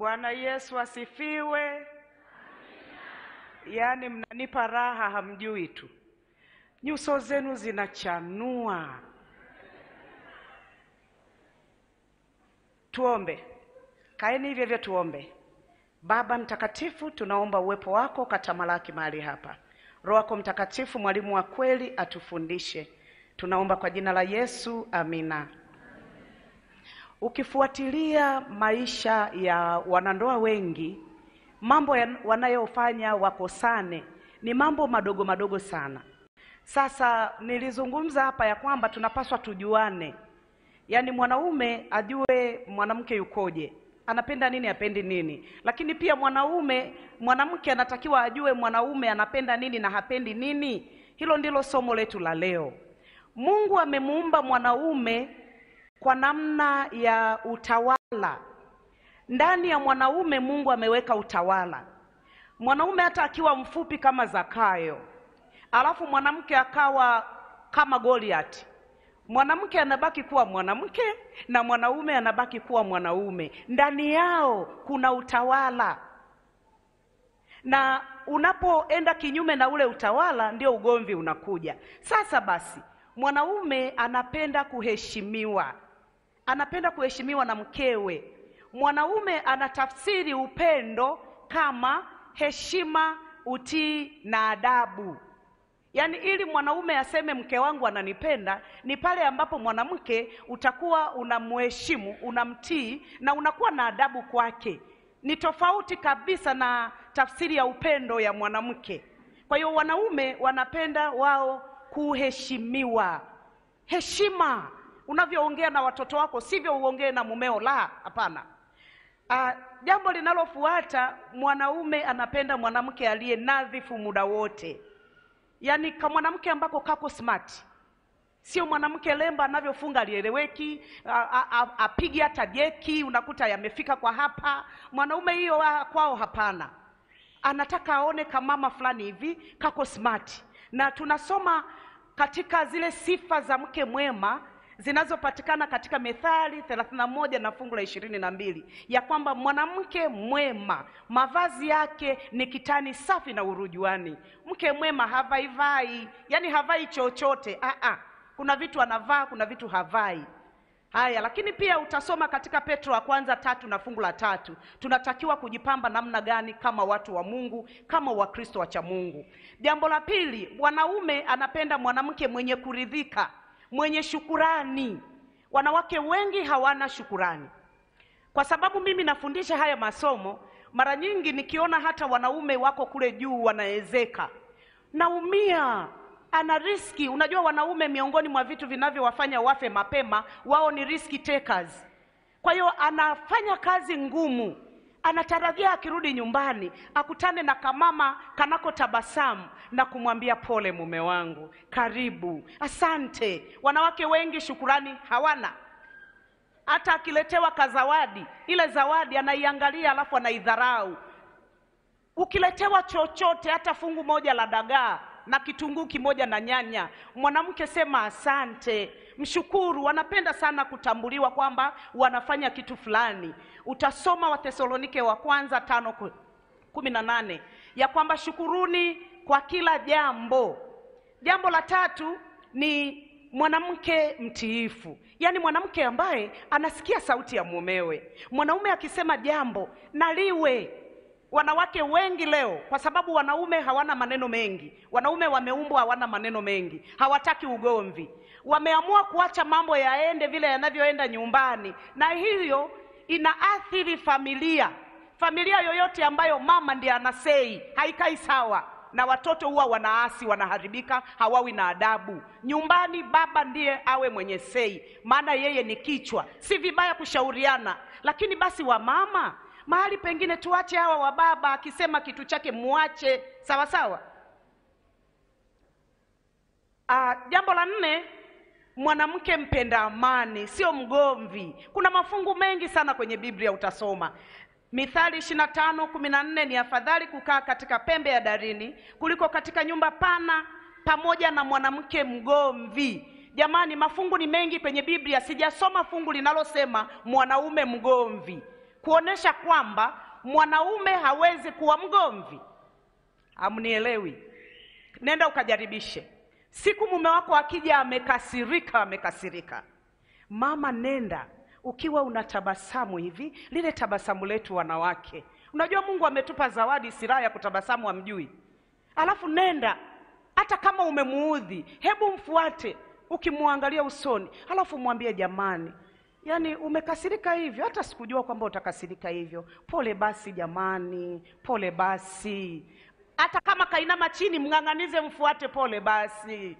Bwana Yesu asifiwe. Amina. Yani mnanipa raha hamjui tu. Nyuso zenu zinachanua. Tuombe. Kaeni hivi vya tuombe. Baba mtakatifu, tunaomba uwepo wako katamalaki mahali hapa. Roho wako mtakatifu, mwalimu wa kweli, atufundishe. Tunaomba kwa jina la Yesu, amina. Ukifuatilia maisha ya wanandoa wengi, mambo wanayofanya wakosane ni mambo madogo madogo sana. Sasa nilizungumza hapa ya kwamba tunapaswa tujuane. Yani mwanaume ajue mwanamke yukoje, anapenda nini, hapendi nini. Lakini pia mwanamke anatakiwa ajue mwanaume anapenda nini na hapendi nini. Hilo ndilo somo letu la leo. Mungu amemuumba mwanaume kwa namna ya utawala. Ndani ya mwanaume Mungu ameweka utawala. Mwanaume hata akiwa mfupi kama Zakayo, alafu mwanamke akawa kama Goliath, mwanamke anabaki kuwa mwanamke na mwanaume anabaki kuwa mwanaume. Ndani yao kuna utawala. Na unapoenda kinyume na ule utawala ndio ugomvi unakuja. Sasa basi, mwanaume anapenda kuheshimiwa. Anapenda kuheshimiwa na mkewe. Mwanaume anatafsiri upendo kama heshima, utii na adabu. Yani ili mwanaume aseme mke wangu ananipenda ni pale ambapo mwanamke utakuwa unamheshimu, unamtii na unakuwa na adabu kwake. Ni tofauti kabisa na tafsiri ya upendo ya mwanamke. Kwa hiyo wanaume wanapenda wao kuheshimiwa. Heshima, unavyoongea na watoto wako sivyo uongee na mumeo, la, hapana. Jambo linalofuata, mwanaume anapenda mwanamke aliye nadhifu muda wote. Yani kama mwanamke ambako kako smart. Sio mwanamke lemba anavyofunga alieleweki, apige hata jeki unakuta yamefika kwa hapa. Mwanaume hiyo kwao hapana. Anataka aone kama mama fulani hivi kako smart. Na tunasoma katika zile sifa za mke mwema zinazopatikana katika Methali 31 na fungu la 22 ya kwamba mwanamke mwema mavazi yake ni kitani safi na urujuani. Mke mwema havaivai, yani havai chochote. Kuna vitu anavaa, kuna vitu havai. Haya, lakini pia utasoma katika Petro wa kwanza 3 na fungu la 3. Tunatakiwa kujipamba namna gani kama watu wa Mungu, kama Wakristo wacha Mungu. Jambo la pili, mwanaume anapenda mwanamke mwenye kuridhika, mwenye shukurani. Wanawake wengi hawana shukurani. Kwa sababu mimi nafundisha haya masomo, mara nyingi nikiona hata wanaume wako kule juu wanaezeka, naumia. Ana riski. Unajua wanaume miongoni mwa vitu vinavyowafanya wafe mapema, wao ni riski takers. Kwa hiyo anafanya kazi ngumu, anatarajia akirudi nyumbani akutane na kamama kanako tabasamu na kumwambia pole mume wangu, karibu, asante. Wanawake wengi shukrani hawana. Hata akiletewa kazawadi, ile zawadi anaiangalia alafu anaidharau. Ukiletewa chochote, hata fungu moja la dagaa na kitunguu kimoja na nyanya, mwanamke sema asante, mshukuru. Wanapenda sana kutambuliwa kwamba wanafanya kitu fulani. Utasoma Wathesalonike wa kwanza 5:18 ya kwamba shukuruni kwa kila jambo. Jambo la tatu ni mwanamke mtiifu. Yani mwanamke ambaye anasikia sauti ya mumewe. Mwanaume akisema jambo na liwe. Wanawake wengi leo, kwa sababu wanaume hawana maneno mengi, wanaume wameumbwa hawana maneno mengi, hawataki ugomvi, wameamua kuacha mambo yaende vile yanavyoenda nyumbani. Na hiyo inaathiri familia. Familia yoyote ambayo mama ndiye anasei haikai sawa, na watoto huwa wanaasi, wanaharibika, hawawi na adabu. Nyumbani baba ndiye awe mwenye sei, maana yeye ni kichwa. Si vibaya kushauriana, lakini basi wa mama mahali pengine tuache hawa wa baba, akisema kitu chake muache, sawa sawa. Jambo la 4, mwanamke mpenda amani, sio mgomvi. Kuna mafungu mengi sana kwenye Biblia utasoma. Mithali 25:14 ni afadhali kukaa katika pembe ya darini kuliko katika nyumba pana pamoja na mwanamke mgomvi. Jamani, mafungu ni mengi kwenye Biblia, sijasoma fungu linalosema mwanaume mgomvi. kuonesha kwamba mwanaume hawezi kuwa mgomvi. Hamnielewi. Nenda ukajaribishe. Siku mume wako akija amekasirika. Mama, nenda ukiwa unatabasamu hivi, lile tabasamu letu wanawake. Unajua Mungu ametupa zawadi silaha ya kutabasamu, hamjui. Alafu nenda, hata kama umemuudhi, hebu mfuate ukimwangalia usoni. Alafu mwambie, jamani, yani umekasirika hivyo, hata sikujua kwamba utakasirika hivyo. Pole basi jamani, pole basi. Hata kama kainama chini, mnganganize, mfuate, pole basi.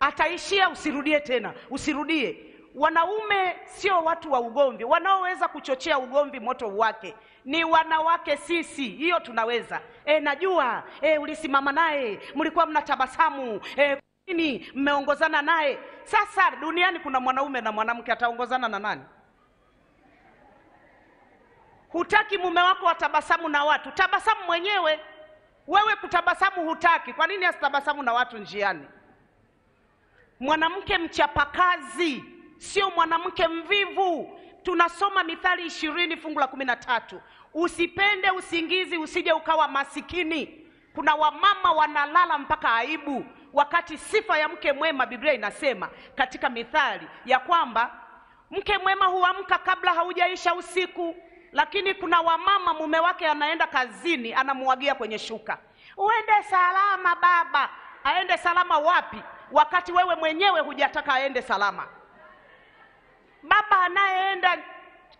Ataishia, usirudie tena, usirudie. Wanaume sio watu wa ugomvi. Wanaoweza kuchochea ugomvi moto wake ni wanawake sisi. Hiyo tunaweza. Najua, ulisimama naye, mlikuwa mnatabasamu, nini mmeongozana naye. Sasa duniani kuna mwanaume na mwanamke, ataongozana na nani? Hutaki mume wako atabasamu na watu, tabasamu mwenyewe. Wewe kutabasamu hutaki, kwa nini asitabasamu na watu njiani? Mwanamke mchapakazi, sio mwanamke mvivu. Tunasoma Mithali 20:13. Usipende usingizi usije ukawa masikini. Kuna wamama wanalala mpaka aibu, wakati sifa ya mke mwema Biblia inasema katika Mithali ya kwamba mke mwema huamka kabla haujaisha usiku. Lakini kuna wamama mume wake anaenda kazini, anamuagia kwenye shuka, uende salama baba. Aende salama wapi wakati wewe mwenyewe hujataka aende salama? Baba anayeenda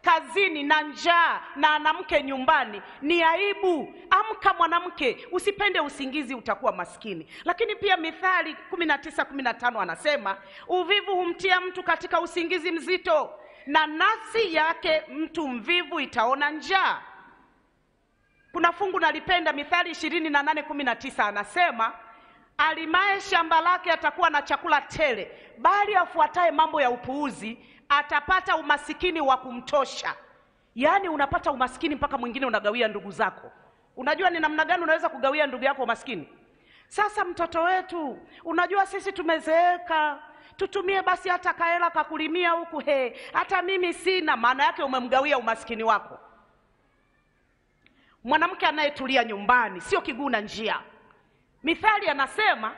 kazini na njaa na anamke nyumbani ni aibu. Amka mwanamke, usipende usingizi utakuwa maskini. Lakini pia Mithali 19:15 anasema, uvivu humtia mtu katika usingizi mzito, na nafsi yake mtu mvivu itaona njaa. Kuna fungu nalipenda, Mithali 28:19 anasema, alimaye shamba lake atakuwa na chakula tele, bali afuataye mambo ya upuuzi atapata umasikini wa kumtosha. Yani unapata umasikini mpaka mwingine unagawia ndugu zako. Unajua ni namna gani unaweza kugawia ndugu yako umasikini? Sasa mtoto wetu, unajua sisi tumezeeka, tutumie basi hata kaela kakulimia huku, hata mimi sina. Maana yake umemgawia umasikini wako. Mwanamke anayetulia nyumbani sio kiguna njia. Mithali anasema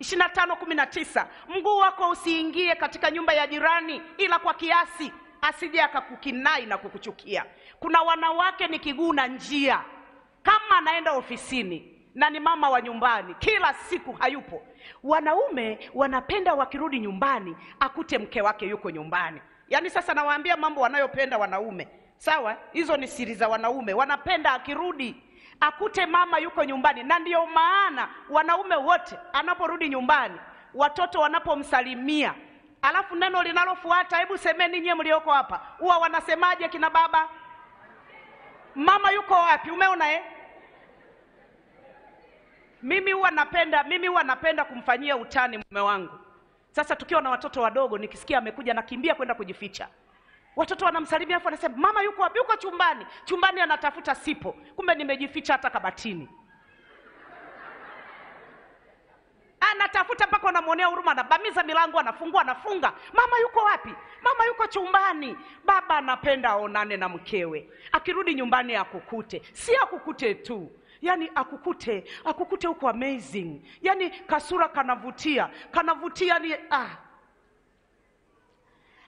25:19, mguu wako usiingie katika nyumba ya jirani ila kwa kiasi, asije akakukinai na kukuchukia. Kuna wanawake ni kiguna njia. Kama anaenda ofisini na ni mama wa nyumbani, kila siku hayupo. Wanaume wanapenda wakirudi nyumbani akute mke wake yuko nyumbani. Yani sasa nawaambia mambo wanayopenda wanaume. Sawa, hizo ni siri za wanaume. Wanapenda akirudi akute mama yuko nyumbani. Na ndio maana wanaume wote anaporudi nyumbani, watoto wanapomsalimia, alafu neno linalofuata, hebu semeni nyie mlioko hapa, huwa wanasemaje kina baba? Mama yuko wapi? Umeona Mimi huwa napenda kumfanyia utani mume wangu. Sasa tukiwa na watoto wadogo, nikisikia amekuja nakimbia kwenda kujificha. Watoto wanamsalimia afu anasema, mama yuko wapi? Yuko chumbani. Chumbani anatafuta, sipo. Kumbe nimejificha hata kabatini. Anatafuta mpaka anamuonea huruma, anabamiza milango, anafungua, anafunga. Mama yuko wapi? Mama yuko chumbani. Baba anapenda aonane na mkewe. Akirudi nyumbani akukute. Si akukute tu, yani akukute uko amazing. Yani kasura kanavutia ni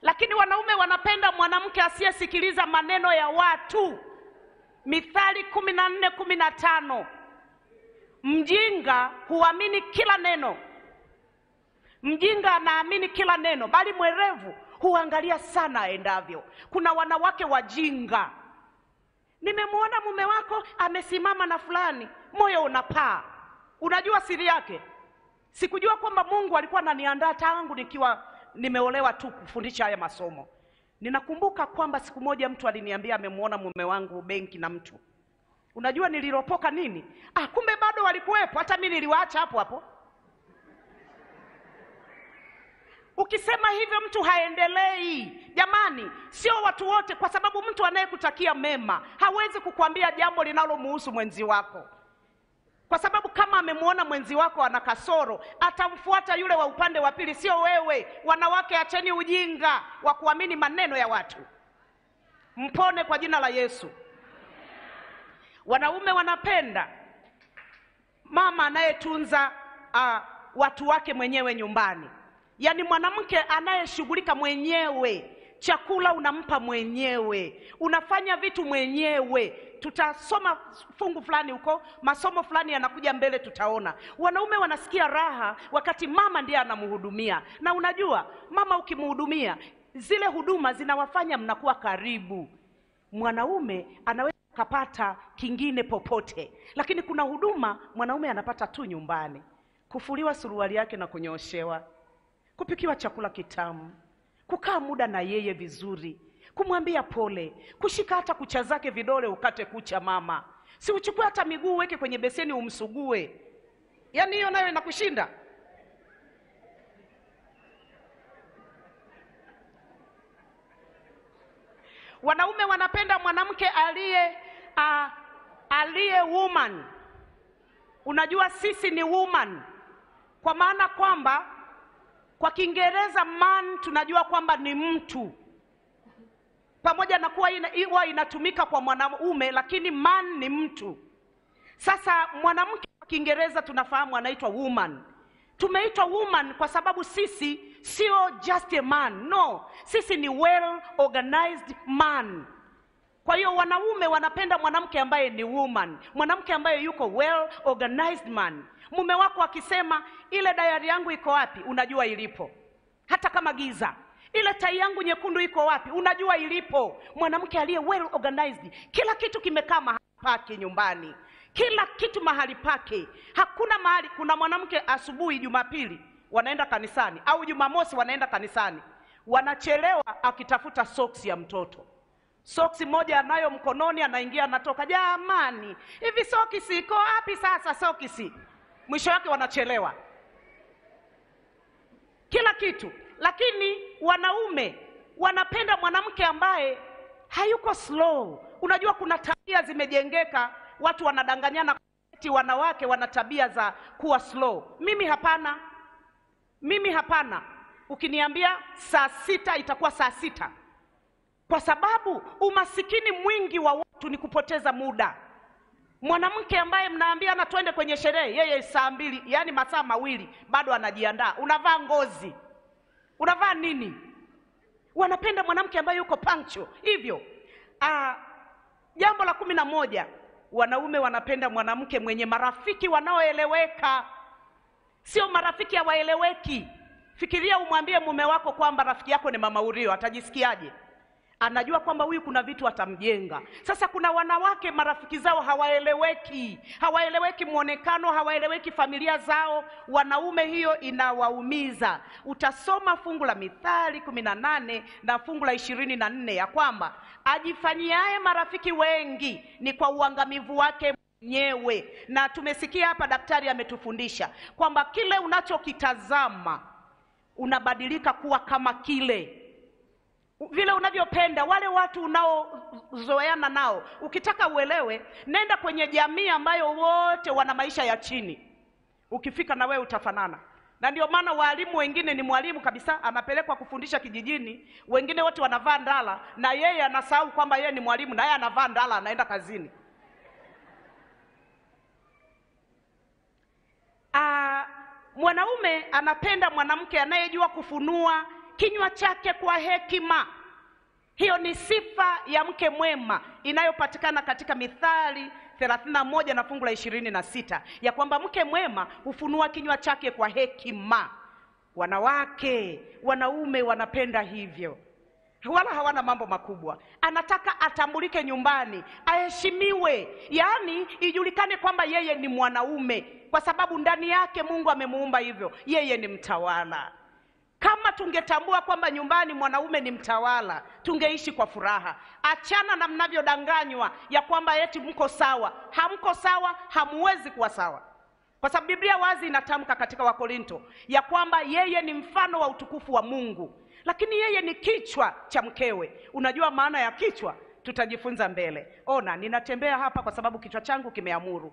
Lakini wanaume wanapenda mwanamke asiyesikiliza maneno ya watu. Mithali 14:15, mjinga huamini kila neno. Mjinga anaamini kila neno, bali mwerevu huangalia sana aendavyo. Kuna wanawake wajinga. Nimemuona mume wako amesimama na fulani, moyo unapaa. Unajua siri yake? Sikujua kwamba Mungu alikuwa ananiandaa tangu nikiwa nimeolewa tu kufundisha haya masomo. Ninakumbuka kwamba siku moja mtu aliniambia amemuona mume wangu benki na mtu. Unajua niliropoka nini? Kumbe bado walikuwepo, hata mimi niliwaacha hapo hapo. Ukisema hivyo mtu haendelei. Jamani, sio watu wote, kwa sababu mtu anayekutakia mema hawezi kukuambia jambo linalomuhusu mwenzi wako. Kwa sababu kama amemuona mwenzi wako ana kasoro, atamfuata yule wa upande wa pili, sio wewe. Wanawake, acheni ujinga wa kuamini maneno ya watu. Mpone kwa jina la Yesu. Wanaume wanapenda mama anayetunza watu wake mwenyewe nyumbani. Yani mwanamke anayeshughulika mwenyewe, chakula unampa mwenyewe, unafanya vitu mwenyewe. Tutasoma fungu fulani huko, masomo fulani yanakuja mbele tutaona. Wanaume wanasikia raha wakati mama ndiye anamhudumia. Na unajua, mama ukimhudumia, zile huduma zinawafanya mnakuwa karibu. Mwanaume anaweza kupata kingine popote, lakini kuna huduma mwanaume anapata tu nyumbani. Kufuliwa suruali yake na kunyoshewa, kupikiwa chakula kitamu, kukaa muda na yeye vizuri, kumwambia pole, kushika hata kucha zake vidole ukate kucha mama. Si uchukue hata miguu weke kwenye beseni umsugue. Yaani hiyo nayo inakushinda. Wanaume wanapenda mwanamke aliye woman. Unajua sisi ni woman. Kwa maana kwamba kwa Kiingereza man tunajua kwamba ni mtu. Pamoja na kuwa inatumika kwa mwanaume, lakini man ni mtu. Sasa mwanamke kwa Kiingereza tunafahamu anaitwa woman. Tumeitwa woman kwa sababu sisi sio just a man. No, sisi ni well organized man. Kwa hiyo wanaume wanapenda mwanamke ambaye ni woman, mwanamke ambaye yuko well organized man. Mume wako akisema ile diary yangu iko wapi, unajua ilipo. Hata kama giza. Ile tai yangu nyekundu iko wapi, unajua ilipo. Mwanamke aliye well organized, kila kitu kimekaa mahali pake nyumbani. Kila kitu mahali pake. Hakuna mahali kuna mwanamke asubuhi Jumapili wanaenda kanisani au Jumamosi wanaenda kanisani, wanachelewa akitafuta socks ya mtoto. Soksi moja anayo mkononi, anaingia anatoka, jamani hivi sokisi iko wapi sasa sokisi? Mwisho wake wanachelewa. Kila kitu. Lakini wanaume wanapenda mwanamke ambaye hayuko slow. Unajua kuna tabia zimejengeka, watu wanadanganyana kwamba wanawake wana tabia za kuwa slow. Mimi hapana. Mimi hapana. Ukiniambia saa 6 itakuwa saa 6. Kwa sababu umasikini mwingi wa watu ni kupoteza muda. Mwanamke ambaye mnaambia na twende kwenye sherehe, yeye saa 2, yani masaa 2 bado anajiandaa. Unavaa ngozi. Unavaa nini? Wanapenda mwanamke ambaye yuko pancho. Hivyo, jambo la 11, wanaume wanapenda mwanamke mwenye marafiki wanaoeleweka. Sio marafiki hawaeleweki. Fikiria umwambie mume wako kwamba rafiki yako ni mama Urio, atajisikiaje? Anajua kwamba huyu kuna vitu atamjenga. Sasa kuna wanawake marafiki zao hawaeleweki. Hawaeleweki muonekano, hawaeleweki familia zao. Wanaume hiyo inawaumiza. Utasoma fungu la Mithali 18 na fungu la 24 ya kwamba ajifanyiaye marafiki wengi ni kwa uangamivu wake mwenyewe. Na tumesikia hapa daktari ametufundisha kwamba kile unachokitazama unabadilika kuwa kama kile. Vile unavyopenda, wale watu unaozoeana nao. Ukitaka uelewe, nenda kwenye jamii ambayo wote wana maisha ya chini. Ukifika na wewe utafanana. Na ndio maana walimu wengine ni mwalimu kabisa, anapelekwa kufundisha kijijini, wengine wote wanavaa ndala, na yeye anasahau kwamba yeye ni mwalimu, na yeye anavaa ndala anaenda kazini. Mwanaume anapenda mwanamke anayejua kufunua kinywa chake kwa hekima. Hiyo ni sifa ya mke mwema inayopatikana katika Mithali 31 na fungu la 26 ya kwamba mke mwema hufunua kinywa chake kwa hekima. Wanawake, wanaume wanapenda hivyo. Wala hawana mambo makubwa. Anataka atambulike nyumbani, aheshimiwe, yani ijulikane kwamba yeye ni mwanaume, kwa sababu ndani yake Mungu amemuumba hivyo. Yeye ni mtawala. Kama tungetambua kwamba nyumbani mwanaume ni mtawala, tungeishi kwa furaha. Achana na mnavyodanganywa ya kwamba eti mko sawa. Hamko sawa, hamuwezi kuwa sawa. Kwa sababu Biblia wazi inatamka katika Wakorinto ya kwamba yeye ni mfano wa utukufu wa Mungu, lakini yeye ni kichwa cha mkewe. Unajua maana ya kichwa? Tutajifunza mbele. Ona, ninatembea hapa kwa sababu kichwa changu kimeamuru.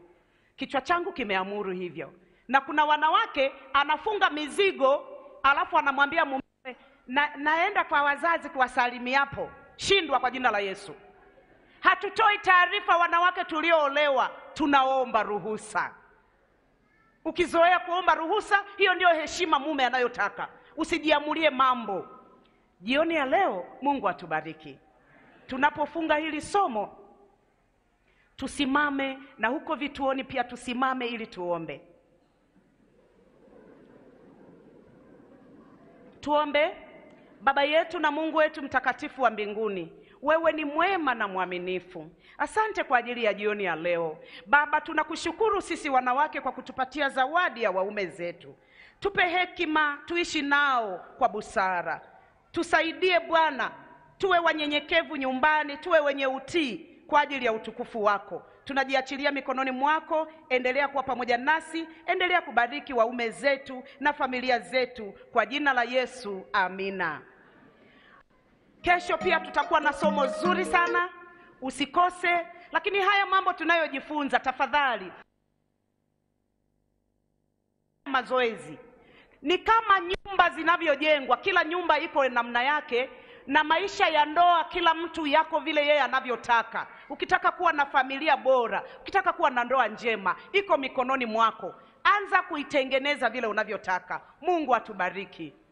Kichwa changu kimeamuru hivyo. Na kuna wanawake anafunga mizigo alafu anamwambia mume, naenda kwa wazazi kuwasalimi hapo. shindwa kwa jina la Yesu. Hatutoi taarifa wanawake tulioolewa, tunaomba ruhusa. Ukizoea kuomba ruhusa, hiyo ndio heshima mume anayotaka. Usijiamulie mambo. Jioni ya leo, Mungu atubariki. Tunapofunga hili somo, tusimame, na huko vituoni pia tusimame ili tuombe. Tuombe. Baba yetu na Mungu wetu mtakatifu wa mbinguni, wewe ni mwema na mwaminifu. Asante kwa ajili ya jioni ya leo. Baba, tunakushukuru sisi wanawake kwa kutupatia zawadi ya waume zetu. Tupe hekima, tuishi nao kwa busara. Tusaidie Bwana, tuwe wanyenyekevu nyumbani, tuwe wenye utii kwa ajili ya utukufu wako. Tunajiachilia mikononi mwako, endelea kuwa pamoja nasi, endelea kubariki waume zetu na familia zetu kwa jina la Yesu. Amina. Kesho pia tutakuwa na somo zuri sana, usikose. Lakini haya mambo tunayojifunza, tafadhali mazoezi. Ni kama nyumba zinavyojengwa, kila nyumba iko namna yake, na maisha ya ndoa kila mtu yako vile yeye anavyotaka. Ukitaka kuwa na familia bora, ukitaka kuwa na ndoa njema, iko mikononi mwako. Anza kuitengeneza vile unavyotaka. Mungu atubariki.